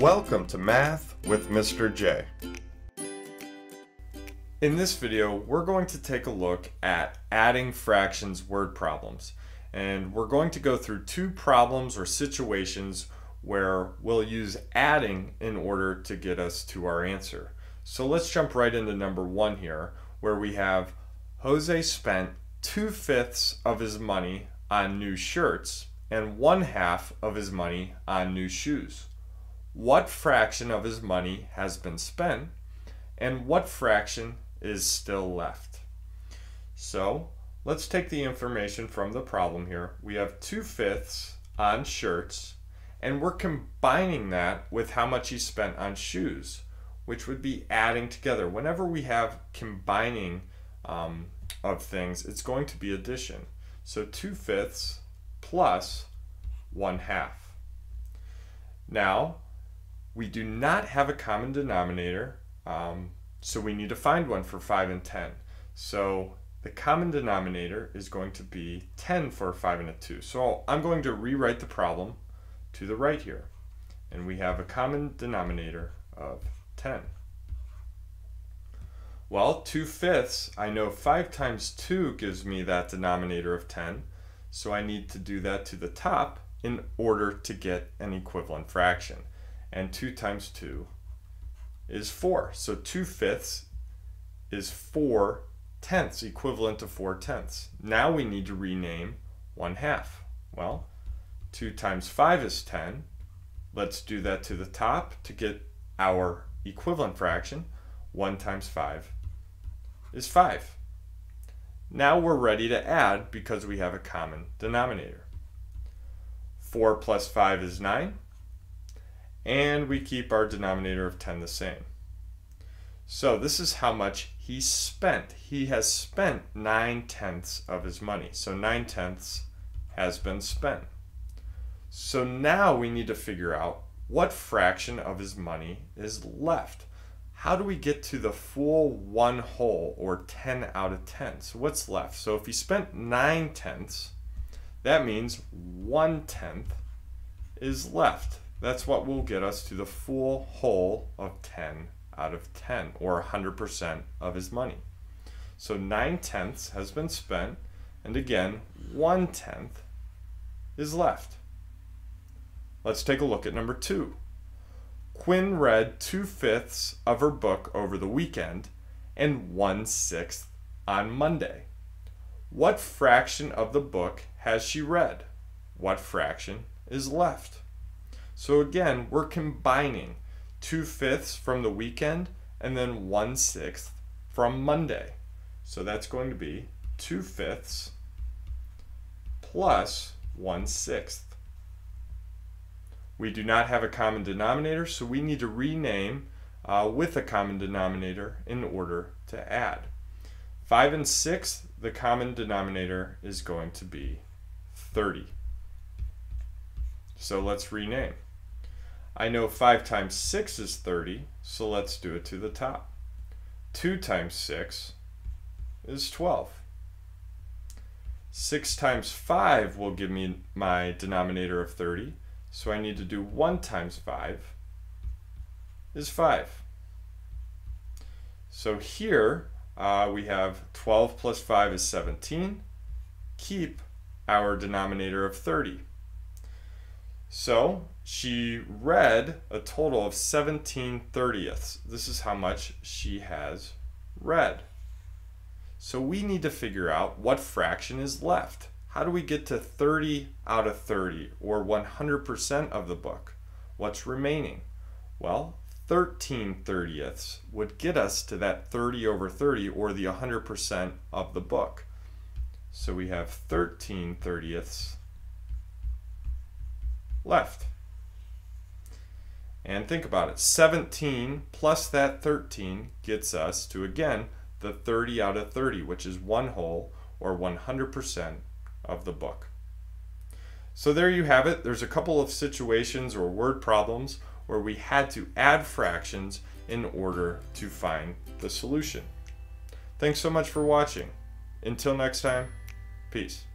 Welcome to Math with Mr. J. In this video, we're going to take a look at adding fractions word problems. And we're going to go through two problems or situations where we'll use adding in order to get us to our answer. So let's jump right into number one here, where we have Jose spent 2/5 of his money on new shirts and 1/2 of his money on new shoes. What fraction of his money has been spent and what fraction is still left? So let's take the information from the problem here. We have 2/5 on shirts and we're combining that with how much he spent on shoes, which would be adding together. Whenever we have combining of things, it's going to be addition. So 2/5 plus 1/2. Now, we do not have a common denominator, so we need to find one for 5 and 10. So the common denominator is going to be 10 for a 5 and a 2. So I'm going to rewrite the problem to the right here. And we have a common denominator of 10. Well, 2/5, I know 5 times 2 gives me that denominator of 10. So I need to do that to the top in order to get an equivalent fraction. And 2 times 2 is 4. So 2/5 is 4/10, equivalent to 4/10. Now we need to rename 1/2. Well, 2 times 5 is 10. Let's do that to the top to get our equivalent fraction. 1 times 5 is 5. Now we're ready to add because we have a common denominator. 4 plus 5 is 9. And we keep our denominator of 10 the same. So this is how much he spent. He has spent 9/10 of his money. So 9/10 has been spent. So now we need to figure out what fraction of his money is left. How do we get to the full one whole or 10 out of 10? So what's left? So if he spent 9/10, that means 1/10 is left. That's what will get us to the full whole of 10 out of 10, or 100% of his money. So 9/10 has been spent, and again, 1/10 is left. Let's take a look at number 2. Quinn read 2/5 of her book over the weekend and 1/6 on Monday. What fraction of the book has she read? What fraction is left? So again, we're combining 2/5 from the weekend and then 1/6 from Monday. So that's going to be 2/5 plus 1/6. We do not have a common denominator, so we need to rename with a common denominator in order to add. 5 and 6, the common denominator is going to be 30. So let's rename. I know 5 times 6 is 30, so let's do it to the top. 2 times 6 is 12. 6 times 5 will give me my denominator of 30, so I need to do 1 times 5 is 5. So here we have 12 plus 5 is 17. Keep our denominator of 30. So she read a total of 17/30. This is how much she has read. So we need to figure out what fraction is left. How do we get to 30 out of 30, or 100% of the book? What's remaining? Well, 13/30 would get us to that 30 over 30, or the 100% of the book. So we have 13/30 left. And think about it, 17 plus that 13 gets us to, again, the 30 out of 30, which is one whole or 100% of the book. So there you have it. There's a couple of situations or word problems where we had to add fractions in order to find the solution. Thanks so much for watching. Until next time, peace.